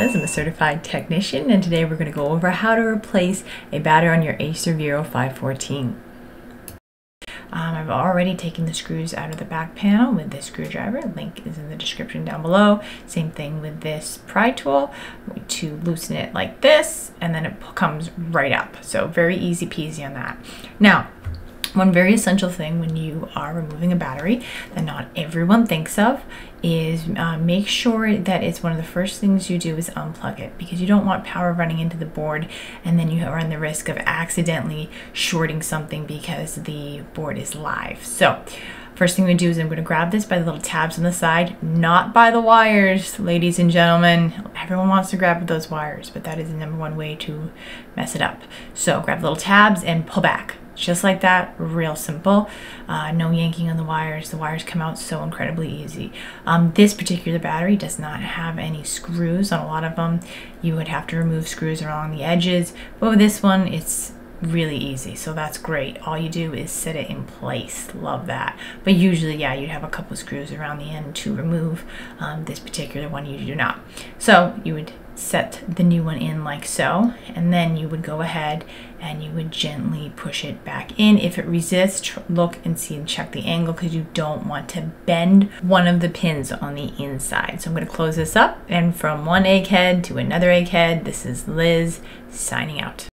Gomez. I'm a certified technician, and today we're going to go over how to replace a battery on your Acer Vero 514. I've already taken the screws out of the back panel with this screwdriver. Link is in the description down below. Same thing with this pry tool. To loosen it like this, and then it comes right up. So very easy peasy on that. Now, one very essential thing when you are removing a battery that not everyone thinks of is make sure that it's one of the first things you do is unplug it, because you don't want power running into the board and then you run the risk of accidentally shorting something because the board is live. So first thing we do is I'm going to grab this by the little tabs on the side, not by the wires, ladies and gentlemen. Everyone wants to grab those wires, but that is the #1 way to mess it up. So grab the little tabs and pull back. Just like that, real simple. No yanking on the wires. The wires come out so incredibly easy. This particular battery does not have any screws on a lot of them. You would have to remove screws along the edges, but with this one, it's really easy, so that's great. All you do is set it in place. Love that. But usually, yeah, you'd have a couple screws around the end to remove. This particular one, you do not. So you would set the new one in like so, and then you would go ahead and you would gently push it back in. If it resists, look and see and check the angle, because you don't want to bend one of the pins on the inside. So I'm going to close this up, and from one egghead to another egghead, this is Liz signing out.